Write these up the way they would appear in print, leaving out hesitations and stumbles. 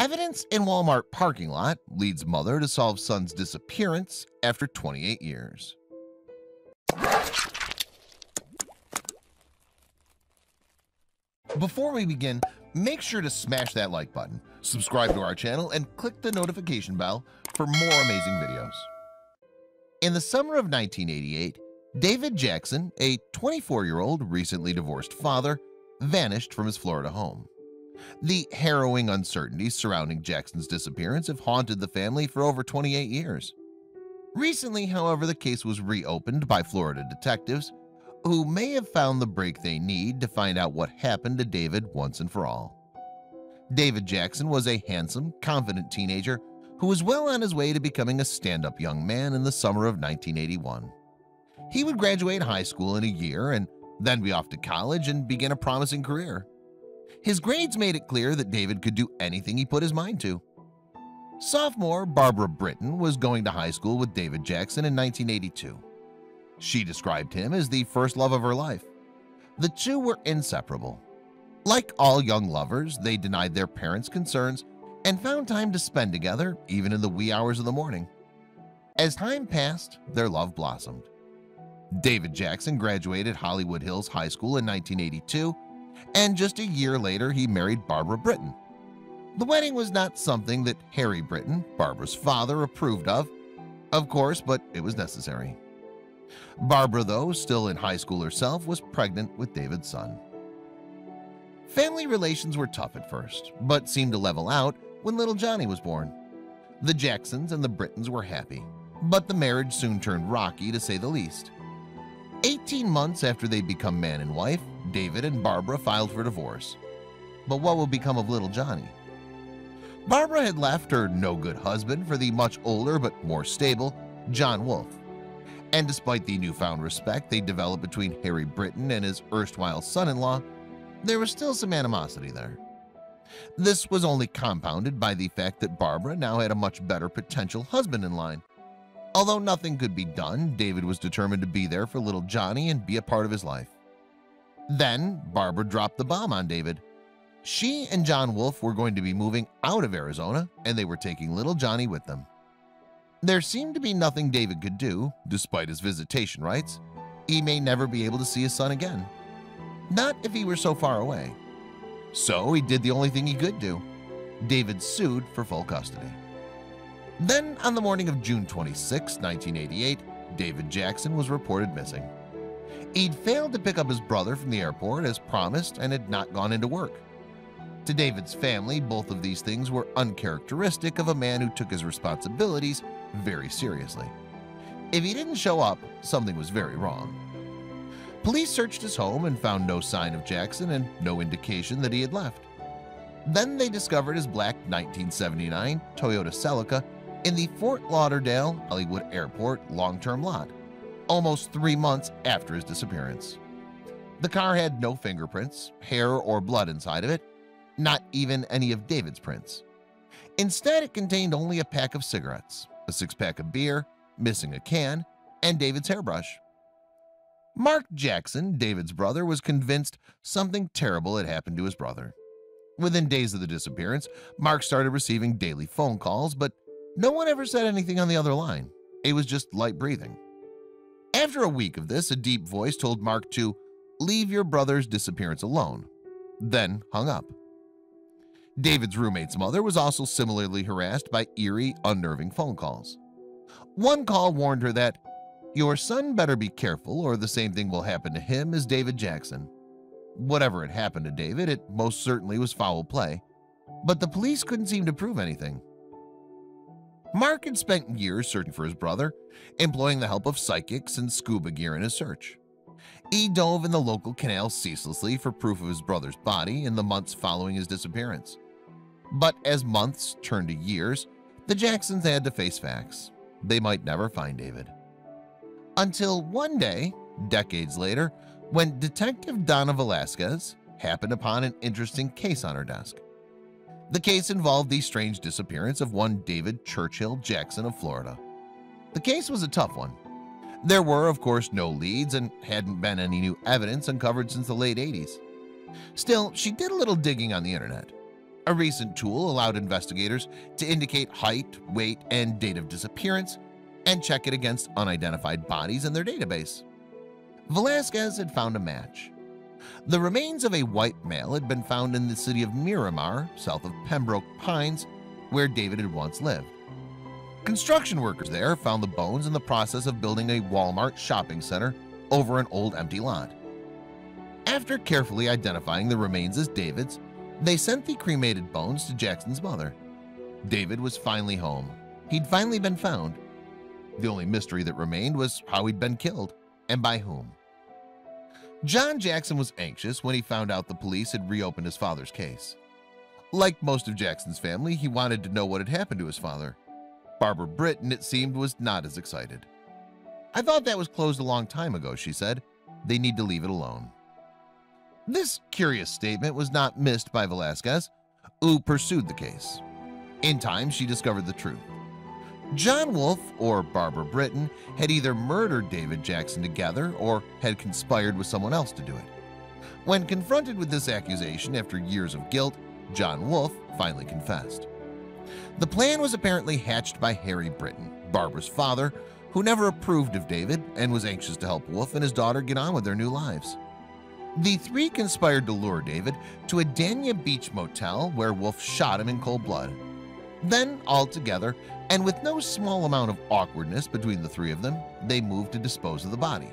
Evidence in Walmart parking lot leads mother to solve son's disappearance after 28 years. Before we begin, make sure to smash that like button, subscribe to our channel, and click the notification bell for more amazing videos. In the summer of 1988, David Jackson, a 24-year-old recently divorced father, vanished from his Florida home. The harrowing uncertainties surrounding Jackson's disappearance have haunted the family for over 28 years. Recently, however, the case was reopened by Florida detectives, who may have found the break they need to find out what happened to David once and for all. David Jackson was a handsome, confident teenager who was well on his way to becoming a stand-up young man in the summer of 1981. He would graduate high school in a year and then be off to college and begin a promising career. His grades made it clear that David could do anything he put his mind to. Sophomore Barbara Britton was going to high school with David Jackson in 1982. She described him as the first love of her life. The two were inseparable. Like all young lovers, they denied their parents' concerns and found time to spend together, even in the wee hours of the morning. As time passed, their love blossomed. David Jackson graduated Hollywood Hills High School in 1982, and just a year later he married Barbara Britton. The wedding was not something that Harry Britton, Barbara's father, approved of course, but it was necessary. Barbara, though still in high school herself, was pregnant with David's son. Family relations were tough at first, but seemed to level out when little Johnny was born. The Jacksons and the Brittons were happy, but the marriage soon turned rocky, to say the least. 18 months after they'd become man and wife, David and Barbara filed for divorce. But what would become of little Johnny? Barbara had left her no-good husband for the much older but more stable John Wolfe. And despite the newfound respect they developed between Harry Britton and his erstwhile son-in-law, there was still some animosity there. This was only compounded by the fact that Barbara now had a much better potential husband in line. Although nothing could be done, David was determined to be there for little Johnny and be a part of his life. Then Barbara dropped the bomb on David. She and John Wolfe were going to be moving out of Arizona, and they were taking little Johnny with them. There seemed to be nothing David could do, despite his visitation rights. He may never be able to see his son again. Not if he were so far away. So he did the only thing he could do. David sued for full custody. Then, on the morning of June 26, 1988, David Jackson was reported missing. He'd failed to pick up his brother from the airport as promised and had not gone into work. To David's family, both of these things were uncharacteristic of a man who took his responsibilities very seriously. If he didn't show up, something was very wrong. Police searched his home and found no sign of Jackson and no indication that he had left. Then they discovered his black 1979 Toyota Celica in the Fort Lauderdale Hollywood Airport long-term lot, almost 3 months after his disappearance. The car had no fingerprints, hair, or blood inside of it, not even any of David's prints. Instead, it contained only a pack of cigarettes, a six-pack of beer, missing a can, and David's hairbrush. Mark Jackson, David's brother, was convinced something terrible had happened to his brother. Within days of the disappearance, Mark started receiving daily phone calls, but no one ever said anything on the other line. It was just light breathing. After a week of this, a deep voice told Mark to leave your brother's disappearance alone, then hung up. David's roommate's mother was also similarly harassed by eerie, unnerving phone calls. One call warned her that, "Your son better be careful or the same thing will happen to him as David Jackson." Whatever had happened to David, it most certainly was foul play, but the police couldn't seem to prove anything. Mark had spent years searching for his brother, employing the help of psychics and scuba gear in his search. He dove in the local canal ceaselessly for proof of his brother's body in the months following his disappearance. But as months turned to years, the Jacksons had to face facts. They might never find David. Until one day, decades later, when Detective Donna Velasquez happened upon an interesting case on her desk. The case involved the strange disappearance of one David Churchill Jackson of Florida. The case was a tough one. There were, of course, no leads and hadn't been any new evidence uncovered since the late 80s. Still, she did a little digging on the internet. A recent tool allowed investigators to indicate height, weight, and date of disappearance, and check it against unidentified bodies in their database. Velasquez had found a match. The remains of a white male had been found in the city of Miramar, south of Pembroke Pines, where David had once lived. Construction workers there found the bones in the process of building a Walmart shopping center over an old empty lot. After carefully identifying the remains as David's, they sent the cremated bones to Jackson's mother. David was finally home. He'd finally been found. The only mystery that remained was how he'd been killed and by whom. John Jackson was anxious when he found out the police had reopened his father's case. Like most of Jackson's family, he wanted to know what had happened to his father. Barbara Britton, it seemed, was not as excited. "I thought that was closed a long time ago," she said. "They need to leave it alone." This curious statement was not missed by Velasquez, who pursued the case. In time, she discovered the truth. John Wolfe or Barbara Britton had either murdered David Jackson together or had conspired with someone else to do it. When confronted with this accusation after years of guilt, John Wolfe finally confessed. The plan was apparently hatched by Harry Britton, Barbara's father, who never approved of David and was anxious to help Wolfe and his daughter get on with their new lives. The three conspired to lure David to a Dania Beach motel where Wolfe shot him in cold blood. Then, all together, and with no small amount of awkwardness between the three of them, they moved to dispose of the body.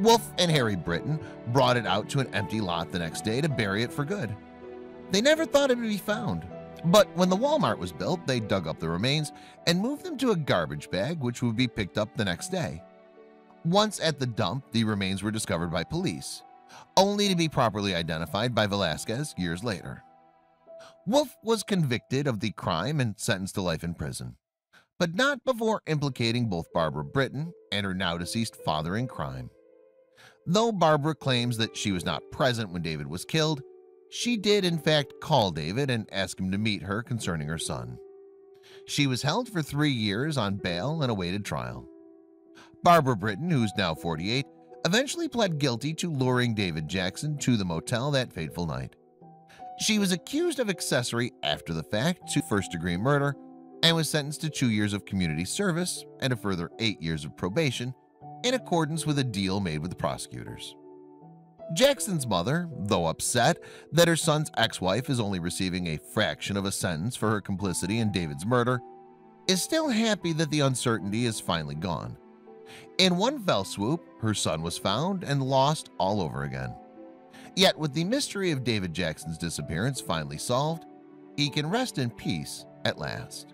Wolfe and Harry Britton brought it out to an empty lot the next day to bury it for good. They never thought it would be found, but when the Walmart was built, they dug up the remains and moved them to a garbage bag which would be picked up the next day. Once at the dump, the remains were discovered by police, only to be properly identified by Velasquez years later. Wolfe was convicted of the crime and sentenced to life in prison, but not before implicating both Barbara Britton and her now-deceased father in crime. Though Barbara claims that she was not present when David was killed, she did in fact call David and ask him to meet her concerning her son. She was held for 3 years on bail and awaited trial. Barbara Britton, who's now 48, eventually pled guilty to luring David Jackson to the motel that fateful night. She was accused of accessory after the fact to first-degree murder and was sentenced to 2 years of community service and a further 8 years of probation in accordance with a deal made with the prosecutors. Jackson's mother, though upset that her son's ex-wife is only receiving a fraction of a sentence for her complicity in David's murder, is still happy that the uncertainty is finally gone. In one fell swoop, her son was found and lost all over again. Yet with the mystery of David Jackson's disappearance finally solved, he can rest in peace at last.